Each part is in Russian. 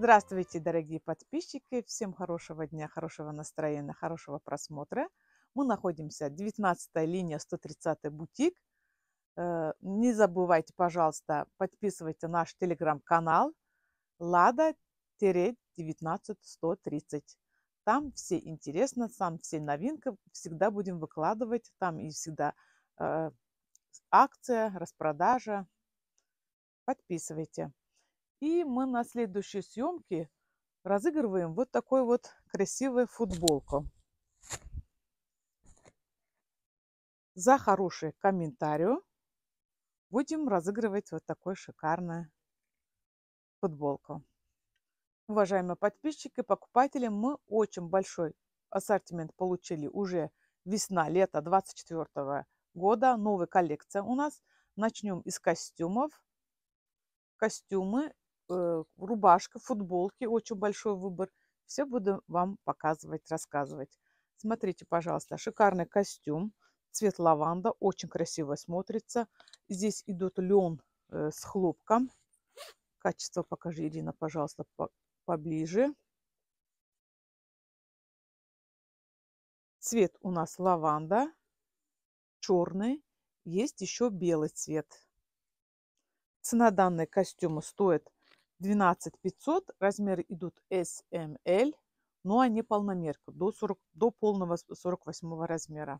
Здравствуйте, дорогие подписчики! Всем хорошего дня, хорошего настроения, хорошего просмотра. Мы находимся 19-я линия, 130-й бутик. Не забывайте, пожалуйста, подписывайте наш телеграм-канал Лада-19-130. Там все интересно, там все новинки. Всегда будем выкладывать. Там и всегда акция, распродажа. Подписывайте. И мы на следующей съемке разыгрываем вот такой вот красивую футболку. За хороший комментарий будем разыгрывать вот такую шикарную футболку. Уважаемые подписчики, покупатели, мы очень большой ассортимент получили уже весна-лето 2024 года. Новая коллекция у нас. Начнем из костюмов. Костюмы, рубашка, футболки. Очень большой выбор. Все буду вам показывать, рассказывать. Смотрите, пожалуйста, шикарный костюм. Цвет лаванда. Очень красиво смотрится. Здесь идет лен с хлопком. Качество покажи, Ирина, пожалуйста, поближе. Цвет у нас лаванда. Черный. Есть еще белый цвет. Цена данной костюма стоит 12 500. Размеры идут S, M, L, но они полномерка до полного 48 размера.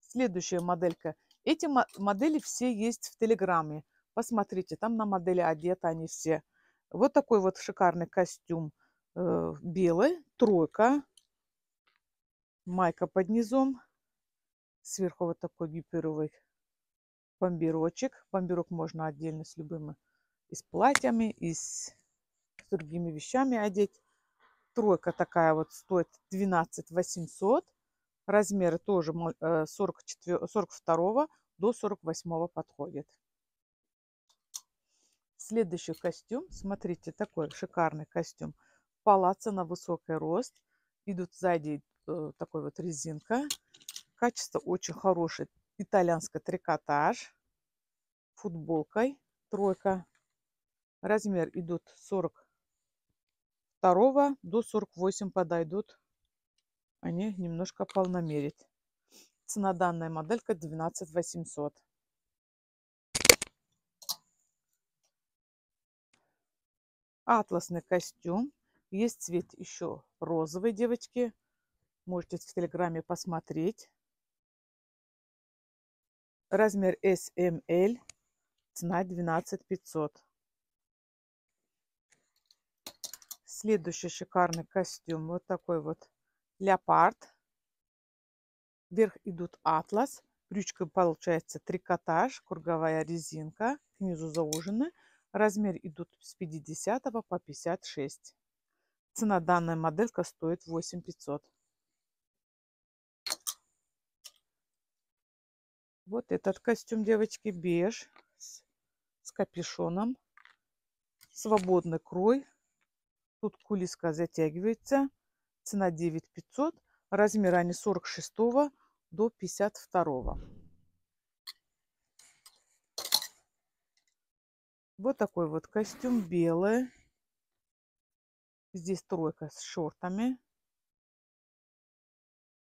Следующая моделька. Эти модели все есть в Телеграме. Посмотрите, там на модели одеты они все. Вот такой вот шикарный костюм белый, тройка, майка под низом, сверху вот такой гиперовый бомбирочек. Бомбирок можно отдельно с любыми, и с платьями, и с другими вещами одеть. Тройка такая вот стоит 12 800. Размеры тоже 42 до 48 подходит. Следующий костюм. Смотрите, такой шикарный костюм. Палаццо на высокий рост. Идут сзади такой вот резинка. Качество очень хорошее. Итальянский трикотаж. Футболкой. Тройка. Размер идут 42 до 48 подойдут. Они немножко полномерят. Цена данная моделька 12 800. Атласный костюм. Есть цвет еще розовый, девочки. Можете в Телеграме посмотреть. Размер S, M, L. Цена 12 500. Следующий шикарный костюм. Вот такой вот леопард. Вверх идут атлас. Брючка получается трикотаж, круговая резинка. Внизу заужены. Размер идут с 50 по 56. Цена данная моделька стоит 8500. Вот этот костюм, девочки, беж с капюшоном. Свободный крой. Тут кулиска затягивается. Цена 9500. Размер они 46 до 52. Вот такой вот костюм белый. Здесь тройка с шортами.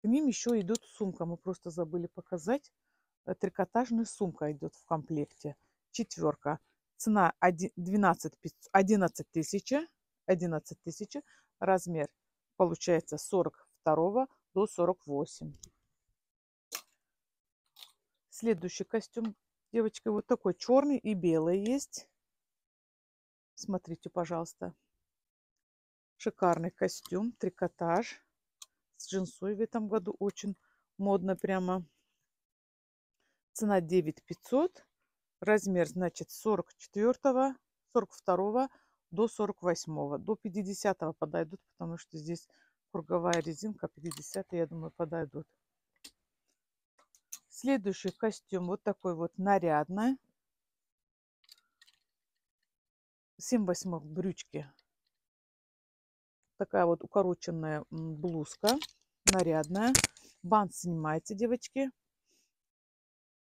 К ним еще идут сумка. Мы просто забыли показать. Трикотажная сумка идет в комплекте. Четверка. Цена 11 тысяч. Размер получается 42 до 48. Следующий костюм, девочки, вот такой черный и белый есть. Смотрите, пожалуйста. Шикарный костюм, трикотаж. С джинсой в этом году очень модно прямо. Цена 9500. Размер, значит, 42 до 48. До 50 подойдут, потому что здесь круговая резинка. 50, я думаю, подойдут. Следующий костюм. Вот такой вот нарядный. 7/8 брючки. Такая вот укороченная блузка. Нарядная. Бант снимается, девочки.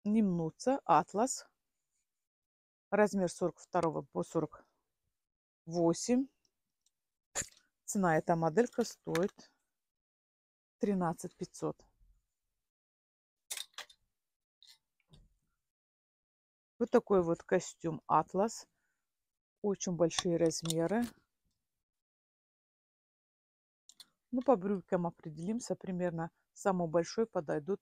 Не мнутся. Атлас. Размер 42 по 40 8. Цена эта моделька стоит 13 500. Вот такой вот костюм атлас. Очень большие размеры. Ну, по брюкам определимся. Примерно самый большой подойдут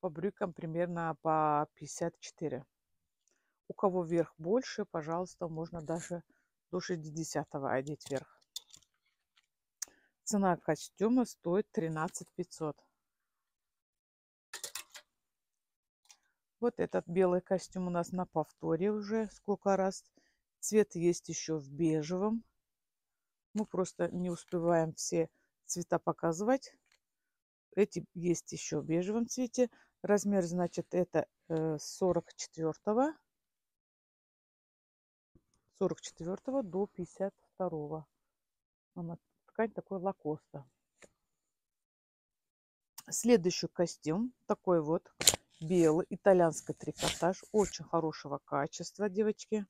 по брюкам примерно по 54. У кого верх больше, пожалуйста, можно даже до 60-го одеть верх. Цена костюма стоит 13 500. Вот этот белый костюм у нас на повторе уже сколько раз. Цвет есть еще в бежевом. Мы просто не успеваем все цвета показывать. Эти есть еще в бежевом цвете. Размер, значит, это 44 до 52. Ткань такой лакоста. Следующий костюм такой вот. Белый итальянский трикотаж, очень хорошего качества, девочки.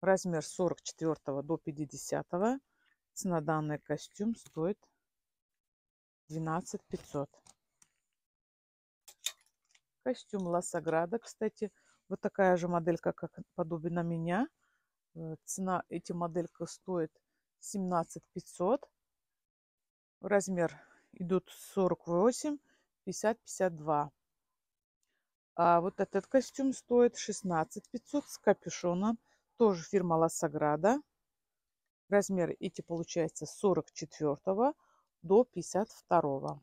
Размер 44 до 50. Цена данный костюм стоит 12 500. Костюм Лассаграда, кстати, вот такая же моделька, как подобие на меня. Цена эти моделька стоит 17 500. Размер идут 48, 50, 52. А вот этот костюм стоит 16 500 с капюшоном. Тоже фирма Лассаграда. Размер эти получается 44 до 52.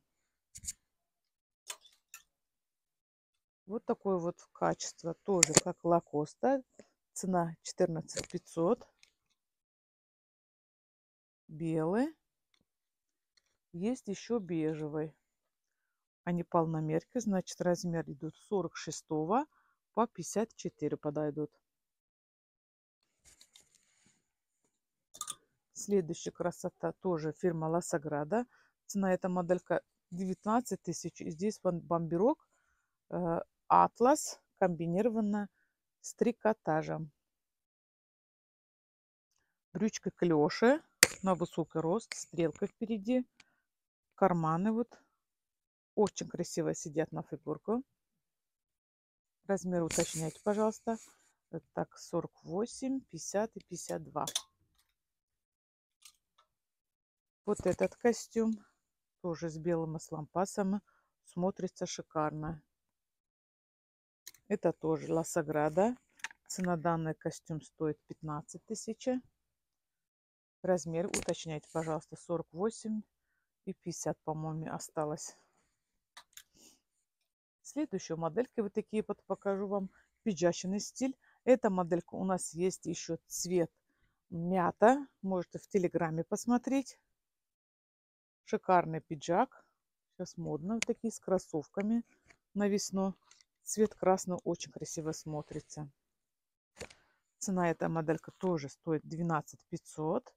Вот такое вот качество. Тоже как лакоста. Цена 14 500. Белый. Есть еще бежевый. Они полномерки, значит, размер идут 46 по 54 подойдут. Следующая красота тоже фирма Лассаграда. Цена эта моделька 19 тысяч. И здесь бомберок атлас комбинированно с трикотажем. Брючка клёши на высокий рост, стрелка впереди, карманы вот. Очень красиво сидят на фигурку. Размер уточняйте, пожалуйста. Так, 48, 50 и 52. Вот этот костюм тоже с белым ослампасом смотрится шикарно. Это тоже Лассаграда. Цена данный костюм стоит 15 тысяч. Размер уточняйте, пожалуйста. 48 и 50, по-моему, осталось. Следующую модельки вот такие вот покажу вам. Пиджачный стиль. Эта моделька у нас есть еще цвет мята. Можете в Телеграме посмотреть. Шикарный пиджак. Сейчас модно. Вот такие с кроссовками на весну. Цвет красный очень красиво смотрится. Цена эта моделька тоже стоит 12 500.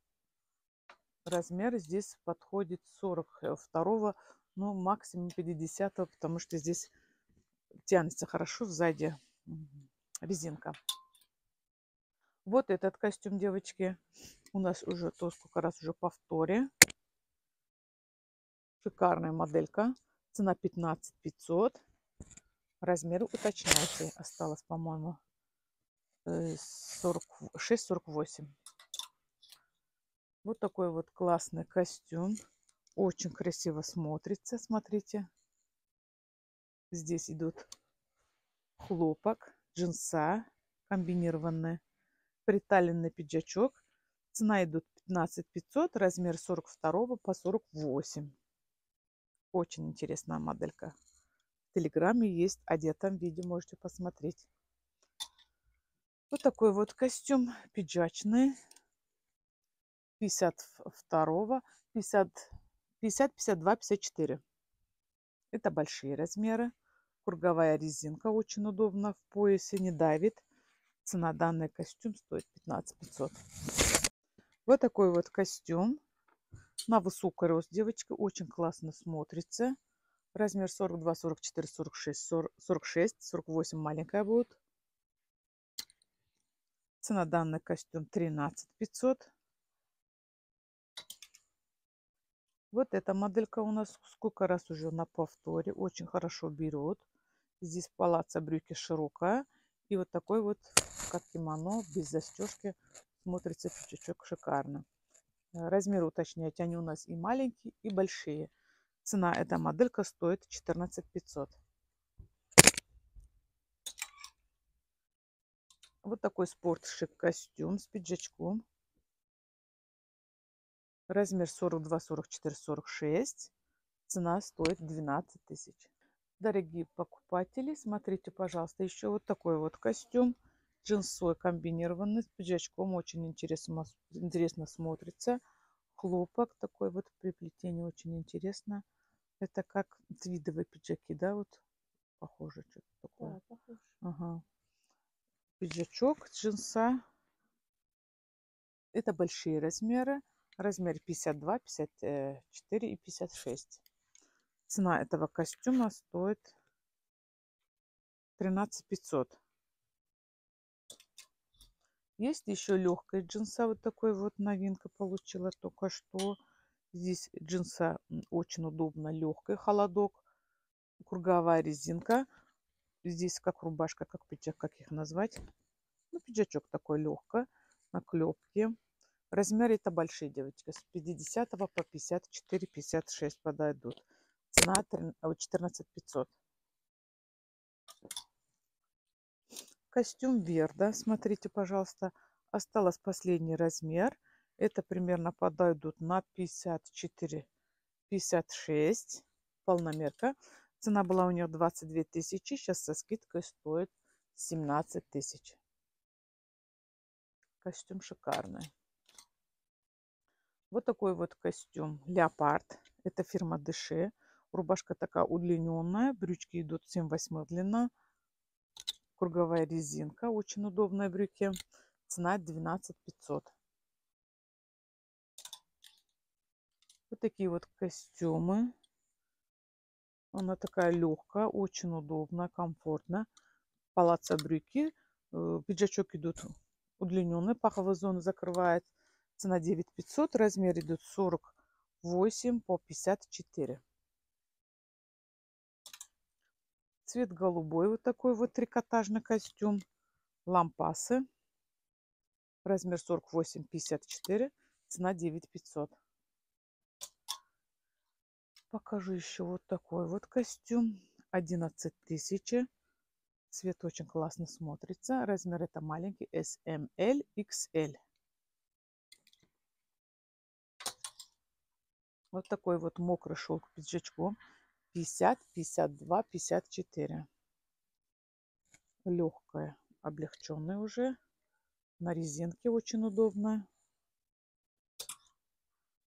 Размер здесь подходит 42, ну максимум 50, потому что здесь тянется хорошо сзади резинка. Вот этот костюм, девочки, у нас уже то сколько раз уже повторе. Шикарная моделька. Цена 15 500. Размеры уточняйте. Осталось, по-моему, 46-48. Вот такой вот классный костюм. Очень красиво смотрится. Смотрите. Здесь идут хлопок, джинса комбинированные, приталенный пиджачок. Цена идут 15 500, размер 42 по 48. Очень интересная моделька. В Телеграме есть, одетом видео можете посмотреть. Вот такой вот костюм пиджачный. 52, 50, 52, 54. Это большие размеры. Круговая резинка очень удобно в поясе, не давит. Цена данный костюм стоит 15 500. Вот такой вот костюм. На высокий рост, девочки, очень классно смотрится. Размер 42, 44, 46, 48 маленькая будет. Цена данный костюм 13 500. Вот эта моделька у нас сколько раз уже на повторе. Очень хорошо берет. Здесь палаца брюки широкая. И вот такой вот, как кимоно, без застежки. Смотрится чуточек шикарно. Размеры уточняйте. Они у нас и маленькие, и большие. Цена эта моделька стоит 14 500. Вот такой спортшик костюм с пиджачком. Размер 42, 44, 46. Цена стоит 12 тысяч. Дорогие покупатели, смотрите, пожалуйста, еще вот такой вот костюм. Джинсовый комбинированный с пиджачком. Очень интересно смотрится. Хлопок такой вот при плетении. Очень интересно. Это как твидовые пиджаки, да? Вот похоже что-то такое. Да, похоже. Ага. Пиджачок, джинса. Это большие размеры. Размер 52, 54 и 56. Цена этого костюма стоит 13 500. Есть еще легкая джинса. Вот такой вот новинка получила только что. Здесь джинса очень удобно. Легкая, холодок. Круговая резинка. Здесь как рубашка, как пиджак, как их назвать. Ну, пиджачок такой легкий. Наклепки. Размеры это большие, девочки, с 50 по 54-56 подойдут. Цена 14 500. Костюм Верда, смотрите, пожалуйста, осталось последний размер. Это примерно подойдут на 54-56 полномерка. Цена была у нее 22 тысячи, сейчас со скидкой стоит 17 тысяч. Костюм шикарный. Вот такой вот костюм леопард. Это фирма Дыши. Рубашка такая удлиненная. Брючки идут 7/8 длина. Круговая резинка. Очень удобные брюки. Цена 12 500. Вот такие вот костюмы. Она такая легкая. Очень удобная, комфортная. Палаца брюки. Пиджачок идут удлиненный. Паховая зона закрывает. Цена 9500, размер идет 48 по 54. Цвет голубой, вот такой вот трикотажный костюм. Лампасы, размер 48-54, цена 9500. Покажу еще вот такой вот костюм, 11 тысяч. Цвет очень классно смотрится, размер это маленький, SML, XL. Вот такой вот мокрый шелк пиджачком. 50, 52, 54. Легкая, облегченная уже. На резинке очень удобно.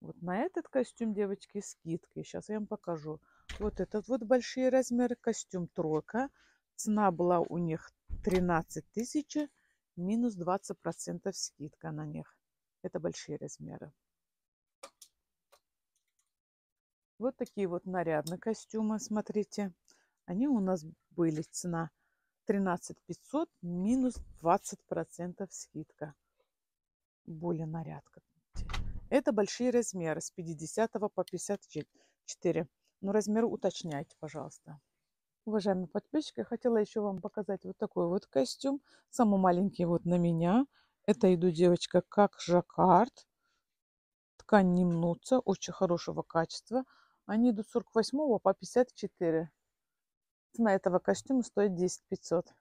Вот на этот костюм, девочки, скидки. Сейчас я вам покажу. Вот этот вот большие размеры. Костюм тройка. Цена была у них 13 тысяч. Минус 20% скидка на них. Это большие размеры. Вот такие вот нарядные костюмы, смотрите. Они у нас были, цена 13 500 минус 20% скидка. Более нарядка. Это большие размеры с 50 по 54. Но размер уточняйте, пожалуйста. Уважаемые подписчики, я хотела еще вам показать вот такой вот костюм. Самый маленький вот на меня. Это иду, девочка, как жаккард. Ткань не мнутся, очень хорошего качества. Они идут 48 по 54. Цена этого костюма стоит 10 500.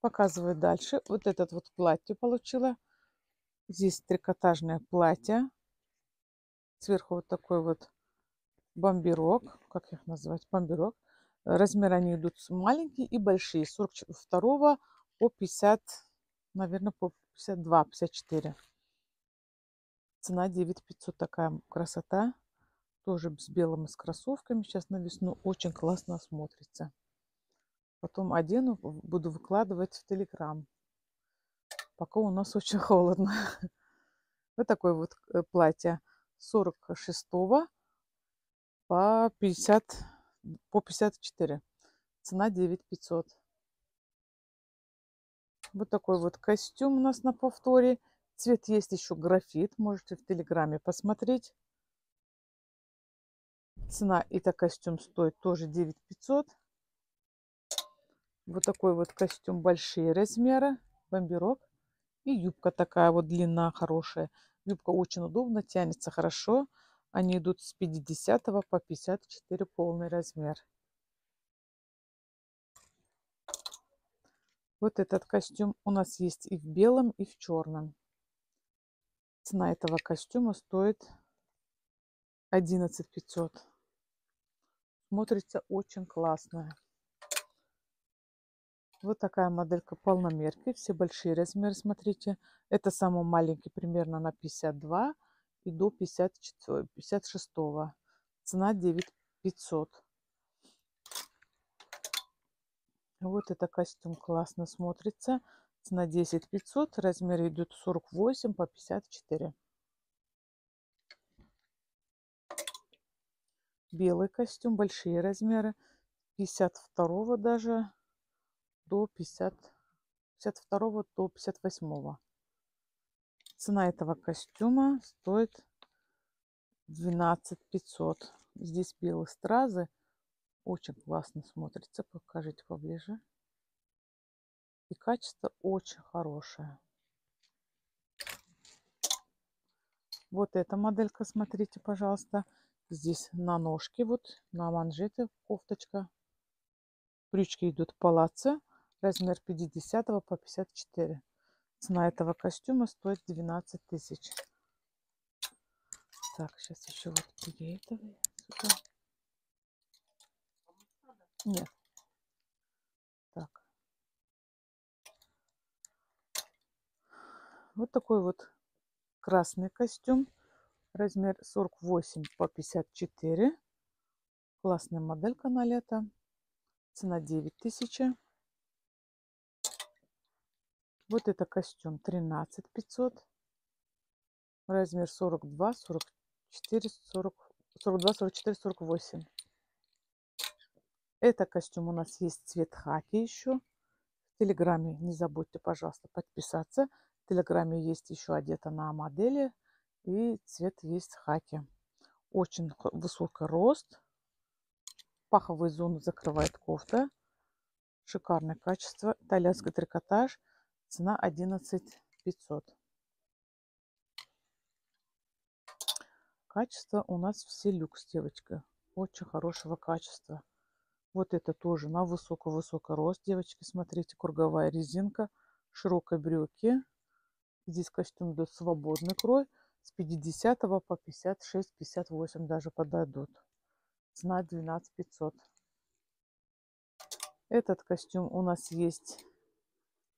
Показываю дальше. Вот этот вот платье получила. Здесь трикотажное платье. Сверху вот такой вот бомберок. Как их назвать? Бомберок. Размеры они идут маленькие и большие. 42 по 50, наверное, по 52, 54. Цена 9500. Такая красота. Тоже с белым и с кроссовками. Сейчас на весну очень классно смотрится. Потом одену, буду выкладывать в Телеграм. Пока у нас очень холодно. Вот такое вот платье. 46 по 50, по 54. Цена 9500. Вот такой вот костюм у нас на повторе. Цвет есть еще графит. Можете в Телеграме посмотреть. Цена это костюм стоит тоже 9500. Вот такой вот костюм, большие размеры, бомберок. И юбка такая вот длина, хорошая. Юбка очень удобно, тянется хорошо. Они идут с 50 по 54 полный размер. Вот этот костюм у нас есть и в белом, и в черном. Цена этого костюма стоит 11500. Смотрится очень классно. Вот такая моделька полномерки. Все большие размеры, смотрите. Это самый маленький, примерно на 52 и до 54, 56. Цена 9500. Вот это костюм классно смотрится. Цена 10500. Размер идет 48 по 54. Белый костюм, большие размеры. 52 даже до 52 до 58. Цена этого костюма стоит 12500. Здесь белые стразы. Очень классно смотрится. Покажите поближе. И качество очень хорошее. Вот эта моделька, смотрите, пожалуйста. Здесь на ножке, вот на манжете кофточка. Брючки идут палаццо. Размер 50 по 54. Цена этого костюма стоит 12000. Так, сейчас еще вот переэтого сюда. Нет. Так. Вот такой вот красный костюм. Размер 48 по 54. Классная моделька на лето. Цена 9000. Вот это костюм 13500. Размер 42, 44, 40, 42, 44, 48. Это костюм у нас есть цвет хаки еще. В Телеграме не забудьте, пожалуйста, подписаться. В Телеграме есть еще одета на модели. И цвет есть хаки. Очень высокий рост. Паховую зону закрывает кофта. Шикарное качество. Итальянский трикотаж. Цена 11500. Качество у нас все люкс, девочка. Очень хорошего качества. Вот это тоже на высокий рост, девочки, смотрите, круговая резинка, широкие брюки. Здесь костюм идет свободный крой, с 50 по 56, 58 даже подойдут. Цена 12500. Этот костюм у нас есть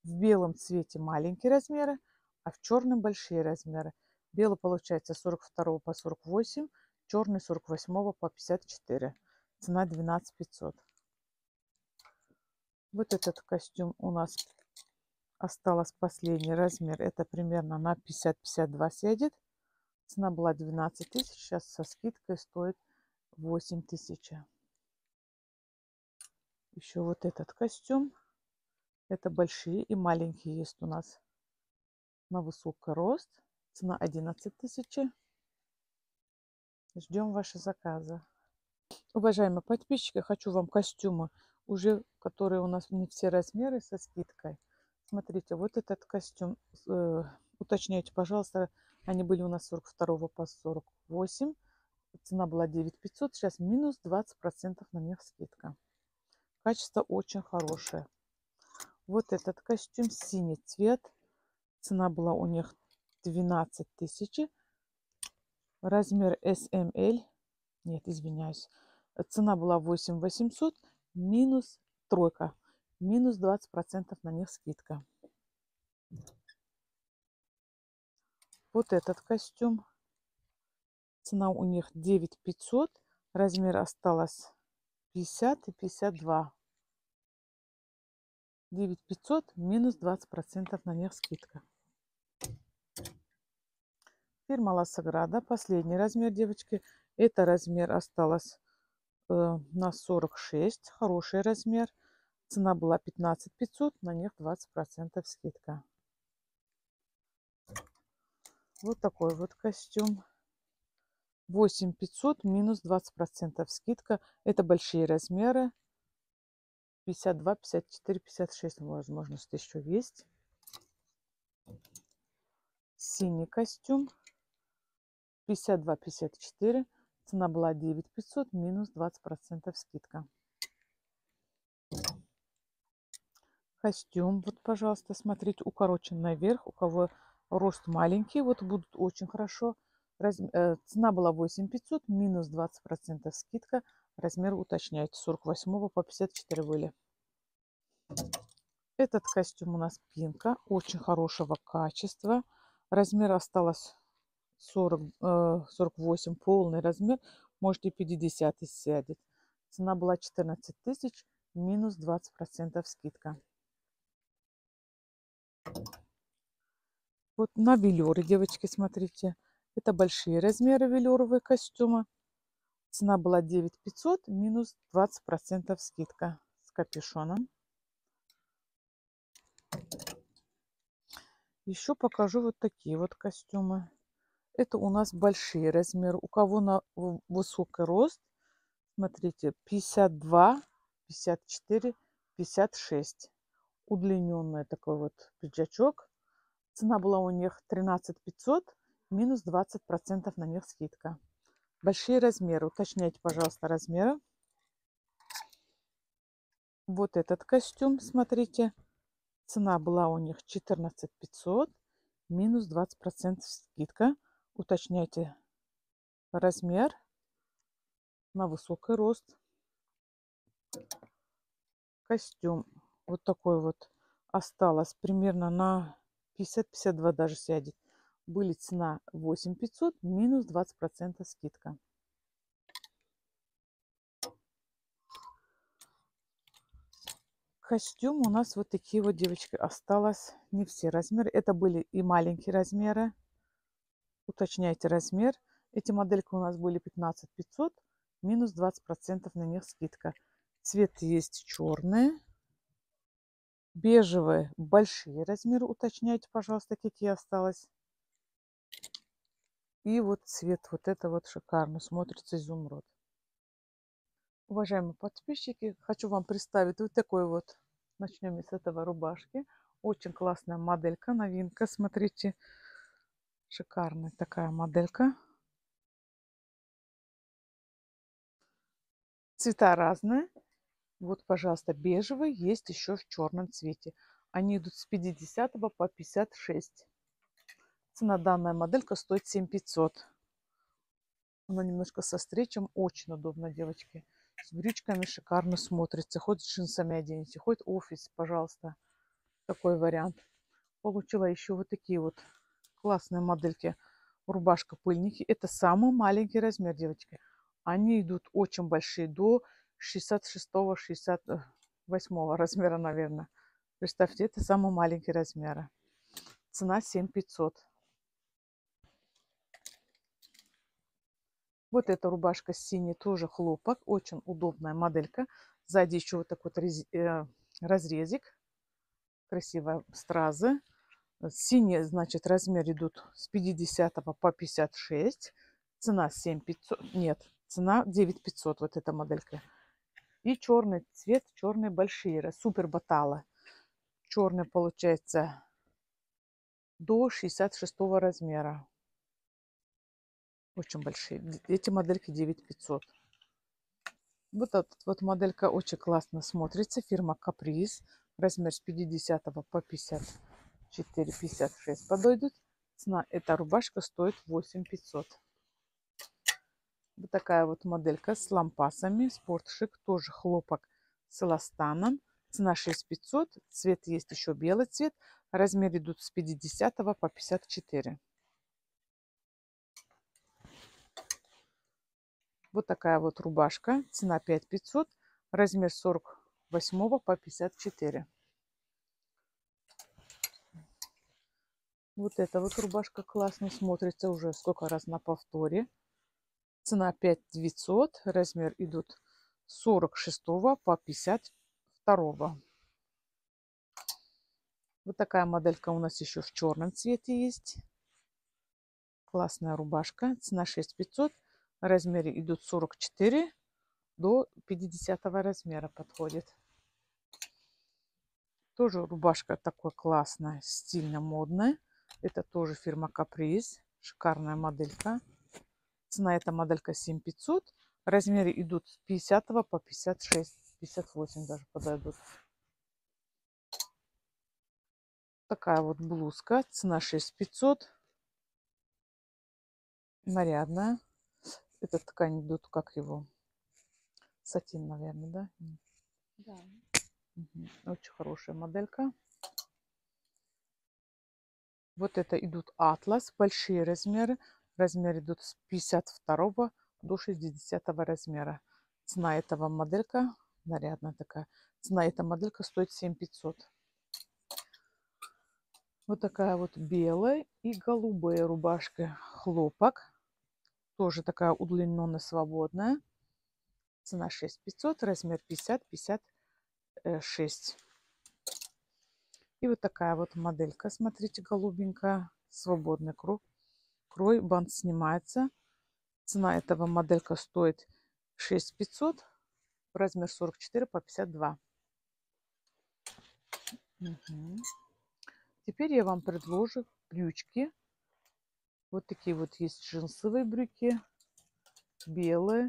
в белом цвете маленькие размеры, а в черном большие размеры. Белый получается 42 по 48, черный 48 по 54. Цена 12500. Вот этот костюм у нас осталось последний размер. Это примерно на 50-52 сядет. Цена была 12000. Сейчас со скидкой стоит 8000. Еще вот этот костюм. Это большие и маленькие есть у нас. На высокий рост. Цена 11000. Ждем ваши заказы. Уважаемые подписчики, хочу вам костюмы, уже которые у нас не все размеры, со скидкой. Смотрите, вот этот костюм, уточняйте, пожалуйста, они были у нас 42 по 48, цена была 9500, сейчас минус 20% на них скидка. Качество очень хорошее. Вот этот костюм, синий цвет, цена была у них 12000, размер SML. Нет, извиняюсь. Цена была 8800 минус тройка. Минус 20% на них скидка. Вот этот костюм. Цена у них 9500. Размер осталось 50 и 52. 9500 минус 20% на них скидка. Фирма Лассаграда. Последний размер, девочки. Это размер осталось на 46, хороший размер. Цена была 15 500, на них 20% скидка. Вот такой вот костюм. 8 500 минус 20% скидка. Это большие размеры. 52, 54, 56, возможно, что еще есть. Синий костюм. 52, 54. Цена была 9 500 минус 20% скидка. Костюм. Вот, пожалуйста, смотрите, укорочен наверх. У кого рост маленький, вот будут очень хорошо. Цена была 8 500 минус 20% скидка. Размер уточняйте. 48 по 54 были. Этот костюм у нас пинка. Очень хорошего качества. Размер осталось 48. Полный размер. Можете 50 и сядет. Цена была 14 000 минус 20% скидка. Вот на велюры, девочки, смотрите. Это большие размеры велюровые костюма. Цена была 9 500 минус 20% скидка с капюшоном. Еще покажу вот такие вот костюмы. Это у нас большие размеры. У кого на высокий рост, смотрите, 52, 54, 56. Удлиненный такой вот пиджачок. Цена была у них 13 500, минус 20% на них скидка. Большие размеры. Уточняйте, пожалуйста, размеры. Вот этот костюм, смотрите. Цена была у них 14 500, минус 20% скидка. Уточняйте размер на высокий рост. Костюм вот такой вот осталось примерно на 50-52 даже сядет. Были цена 8 500 минус 20% скидка. Костюм у нас вот такие вот, девочки, осталось не все размеры. Это были и маленькие размеры. Уточняйте размер. Эти модельки у нас были 15 500 минус 20% на них скидка. Цвет есть черные, бежевые, большие размеры. Уточняйте, пожалуйста, какие осталось. И вот цвет вот это вот шикарно смотрится, изумруд. Уважаемые подписчики, хочу вам представить вот такой вот, начнем с этого рубашки. Очень классная моделька, новинка, смотрите. Шикарная такая моделька. Цвета разные. Вот, пожалуйста, бежевый, есть еще в черном цвете. Они идут с 50 по 56. Цена данная моделька стоит 7 500. Она немножко со встречем. Очень удобно, девочки. С брючками шикарно смотрится. Хоть с джинсами оденете, хоть офис, пожалуйста. Такой вариант. Получила еще вот такие вот классные модельки. Рубашка-пыльники. Это самый маленький размер, девочки. Они идут очень большие, до 66-68 размера, наверное. Представьте, это самые маленькие размеры. Цена 7 500. Вот эта рубашка синяя, тоже хлопок. Очень удобная моделька. Сзади еще вот такой вот разрезик. Красивые стразы. Синие, значит, размер идут с 50 по 56. Цена 7 500. Нет, цена 9 500 вот эта моделька. И черный цвет, черные большие, супер батала. Черный получается до 66 размера. Очень большие. Эти модельки 9 500. Вот эта вот моделька очень классно смотрится. Фирма Каприз. Размер с 50 по 54, 56 подойдут. Цена эта рубашка стоит 8 500. Вот такая вот моделька с лампасами. Спортшик. Тоже хлопок с эластаном. Цена 6 500. Цвет есть еще белый цвет. Размер идут с 50 по 54. Вот такая вот рубашка. Цена 5 500. Размер 48 по 54. Вот эта вот рубашка классно смотрится уже сколько раз на повторе. Цена 5 900. Размер идут 46 по 52 22. Вот такая моделька у нас еще в черном цвете есть. Классная рубашка. Цена 6500. Размеры идут 44 до 50 размера подходит. Тоже рубашка такой классная, стильно, модная. Это тоже фирма Каприз. Шикарная моделька. Цена эта моделька 7500. Размеры идут с 50 по 56, 58 даже подойдут. Такая вот блузка. Цена 6500. Нарядная. Эта ткань идут, как его, сатин, наверное, да? Да. Угу. Очень хорошая моделька. Вот это идут атлас, большие размеры. Размеры идут с 52 до 60 размера. Цена этого моделька, нарядная такая. Цена эта моделька стоит 7500. Вот такая вот белая и голубая рубашка. Хлопок. Тоже такая удлиненно свободная. Цена 6500, размер 50-56. И вот такая вот моделька, смотрите, голубенькая. Свободный крой, бант снимается. Цена этого моделька стоит 6500, размер 44 по 52. Угу. Теперь я вам предложу брючки. Вот такие вот есть джинсовые брюки, белые.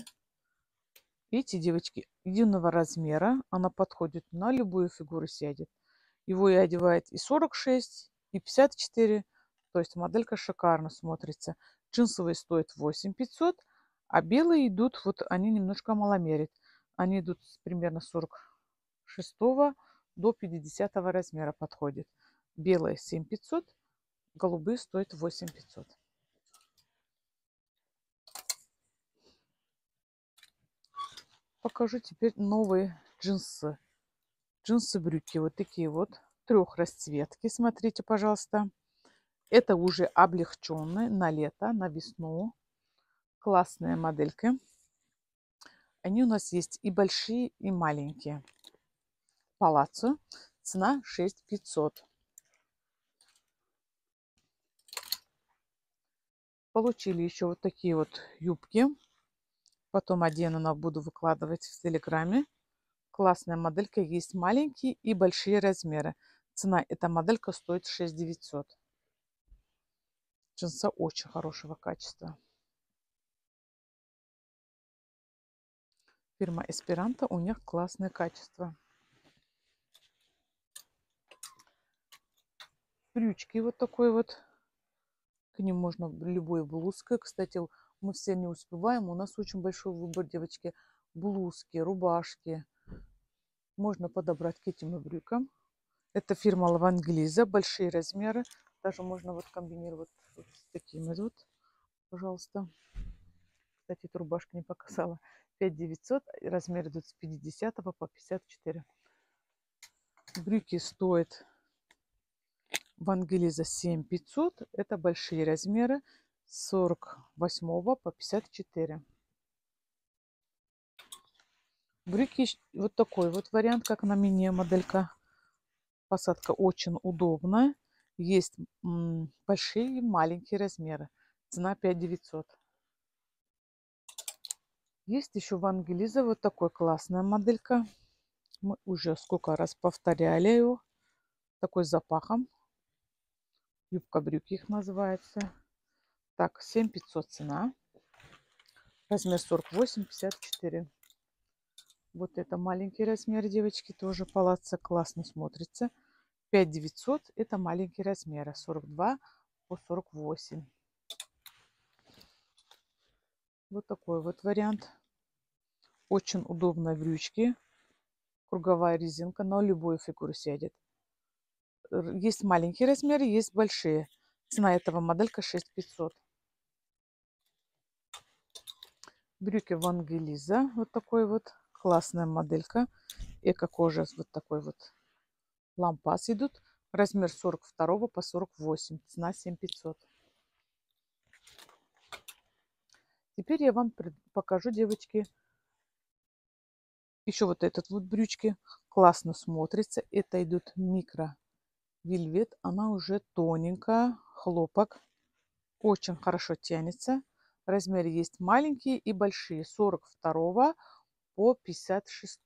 Видите, девочки, единого размера. Она подходит на любую фигуру, сядет. Его и одевает и 46, и 54. То есть моделька шикарно смотрится. Джинсовые стоят 8500, а белые идут, вот они немножко маломерят. Они идут примерно 46 до 50 размера подходит. Белые 7500, голубые стоят 8500. Покажу теперь новые джинсы. Джинсы-брюки вот такие вот. Трех расцветки. Смотрите, пожалуйста. Это уже облегченные на лето, на весну. Классные модельки. Они у нас есть и большие, и маленькие. Палаццо. Цена 6500. Получили еще вот такие вот юбки. Потом одену, буду выкладывать в Телеграме. Классная моделька. Есть маленькие и большие размеры. Цена эта моделька стоит 6900. Джинса очень хорошего качества. Фирма Эсперанто. У них классное качество. Брючки вот такой вот. К ним можно любой блузкой. Кстати, мы все не успеваем. У нас очень большой выбор, девочки. Блузки, рубашки. Можно подобрать к этим и брюкам. Это фирма Лаванглиза. Большие размеры. Даже можно вот комбинировать вот с такими вот. Пожалуйста. Кстати, эту рубашку не показала. 5900. Размер идут с 50 по 54. Брюки стоят Вангелиза 7500. Это большие размеры. 48 по 54. Брюки вот такой вот вариант, как на мини-моделька. Посадка очень удобная. Есть большие и маленькие размеры. Цена 5900. Есть еще Вангелиза. Вот такой классная моделька. Мы уже сколько раз повторяли ее. Такой с запахом. Юбка-брюки их называется. Так, 7500 цена. Размер 48-54. Вот это маленький размер, девочки, тоже палаццо классно смотрится. 5900 это маленькие размеры, 42 по 48. Вот такой вот вариант. Очень удобные брючки. Круговая резинка, но любую фигуру сядет. Есть маленькие размеры, есть большие. Цена этого моделька 6500. Брюки Вангелиза, вот такой вот. Классная моделька. Эко-кожа, вот такой вот лампас идут. Размер 42 по 48. Цена 7500. Теперь я вам покажу, девочки, еще вот этот вот брючки. классно смотрится. Это идет микро вельвет. Она уже тоненькая. Хлопок. Очень хорошо тянется. Размеры есть маленькие и большие. 42 по 56.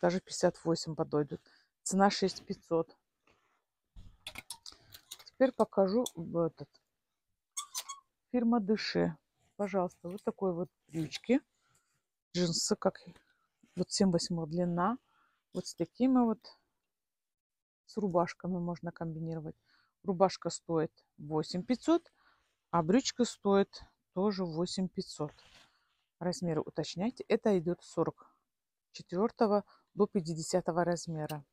Даже 58 подойдет. Цена 6500. Теперь покажу этот. Фирма Дыши. Пожалуйста, вот такой вот брючки. Джинсы, как вот 7/8 длина. Вот с такими вот, с рубашками можно комбинировать. Рубашка стоит 8500, а брючка стоит тоже 8500. Размеры уточняйте. Это идет 44 до 50 размера.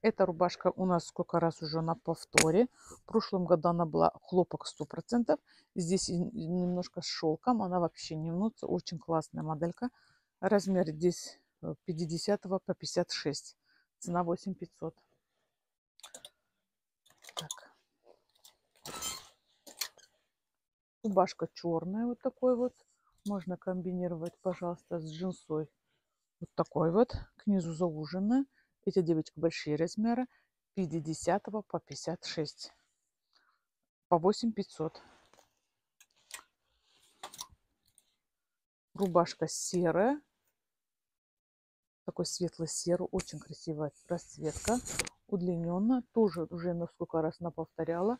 Эта рубашка у нас сколько раз уже на повторе. В прошлом году она была хлопок 100%. Здесь немножко с шелком. Она вообще не мнется. Очень классная моделька. Размер здесь 50 по 56. Цена 8500. Так. Рубашка черная вот такой вот. Можно комбинировать, пожалуйста, с джинсой. Вот такой вот. К низу зауженная. Эти девочки большие размеры, 50 по 56, по 8500. Рубашка серая, такой светло-серый, очень красивая расцветка, удлиненная, тоже уже несколько раз она повторяла.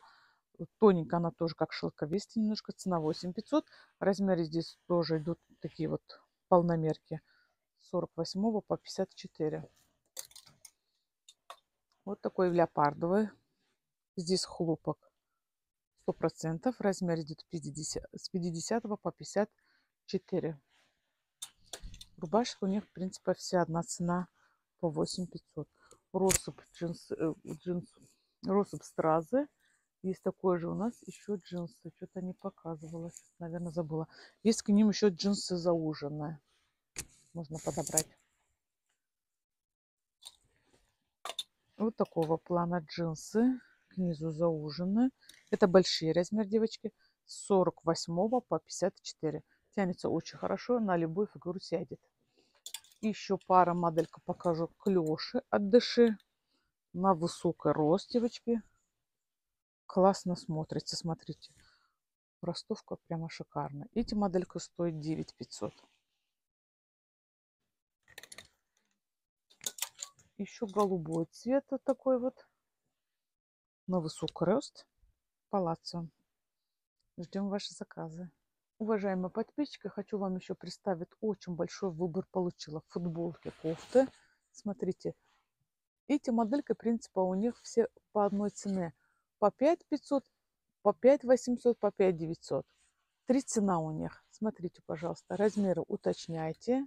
Тоненькая она тоже, как шелковистая немножко, цена 8500. Размеры здесь тоже идут такие вот полномерки, 48 по 54. Вот такой в леопардовый. Здесь хлопок 100%. Размер идет 50 по 54. Рубашка у них, в принципе, вся одна цена по 8500. Россыпь стразы. Есть такой же у нас еще джинсы. Что-то не показывалось. Наверное, забыла. Есть к ним еще джинсы зауженные. Можно подобрать. Вот такого плана джинсы, к низу заужены. Это большие размеры, девочки, с 48 по 54. Тянется очень хорошо, на любую фигуру сядет. Еще пара моделька покажу. Клёши от Дыши. На высокий рост, девочки. Классно смотрится, смотрите. Ростовка прямо шикарная. Эти модельки стоят 9500. Еще голубой цвет вот такой вот. На высокий рост. Палаццо. Ждем ваши заказы. Уважаемые подписчики, хочу вам еще представить. Очень большой выбор получила. Футболки, кофты. Смотрите. Эти модельки, в принципе, у них все по одной цене. По 5500, по 5800, по 5900. Три цена у них. Смотрите, пожалуйста. Размеры уточняйте.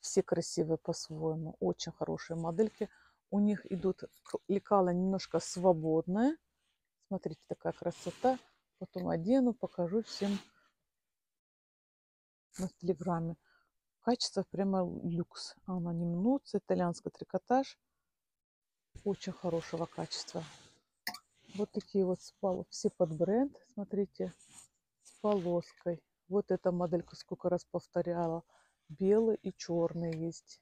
Все красивые по-своему, очень хорошие модельки. У них идут лекала немножко свободные. Смотрите, такая красота. Потом одену, покажу всем на Телеграме. Качество прямо люкс. Она не мнется, итальянский трикотаж. Очень хорошего качества. Вот такие вот все под бренд. Смотрите, с полоской. Вот эта моделька сколько раз повторяла. Белый и черный есть.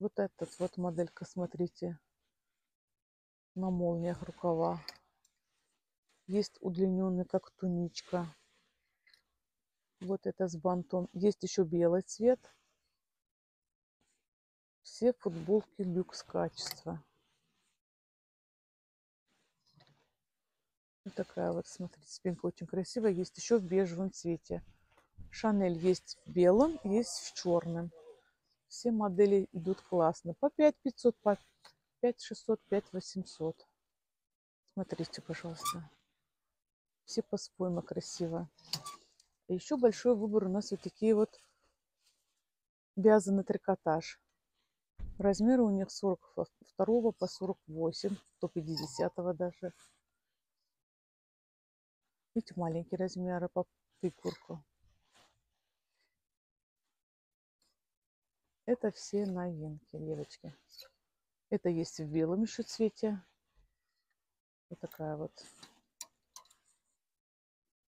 Вот этот вот моделька, смотрите, на молниях рукава. Есть удлиненный, как туничка. Вот это с бантом. Есть еще белый цвет. Все футболки люкс качества. Вот такая вот, смотрите, спинка очень красивая. Есть еще в бежевом цвете. Шанель есть в белом, есть в черном. Все модели идут классно. По 5500, по 5600, 5800. Смотрите, пожалуйста. Все по-своему красиво. И еще большой выбор у нас вот такие вот вязаный трикотаж. Размеры у них 42 по 48, до 50 даже. Видите, маленькие размеры по фигурку. Это все новинки, девочки. Это есть в белом еще цвете. Вот такая вот.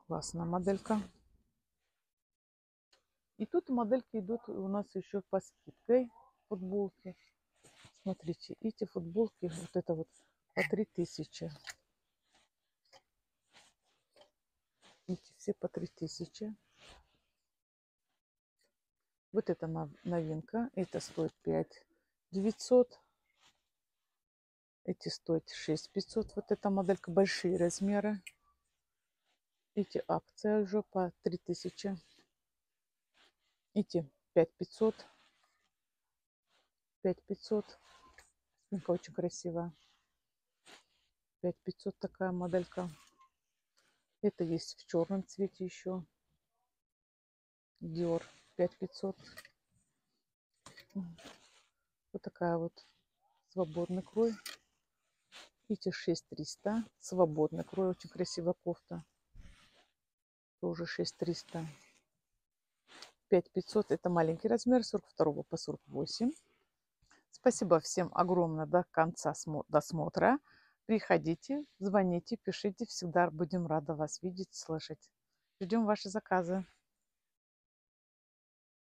Классная моделька. И тут модельки идут у нас еще по скидке футболки. Смотрите, эти футболки, вот это вот по 3000. Эти все по 3000. Вот это новинка. Это стоит 5900. Эти стоят 6500. Вот эта моделька, большие размеры. Эти акция уже по 3000. Эти 5500. 5500. Сумка очень красивая. 5500 такая моделька. Это есть в черном цвете еще. Dior 5500. Вот такая вот. Свободный крой. Эти 6300. Свободный крой. Очень красивая кофта. Тоже 6300. 5500. Это маленький размер. 42 по 48. Спасибо всем огромное до конца досмотра. Приходите, звоните, пишите. Всегда будем рады вас видеть, слышать. Ждем ваши заказы.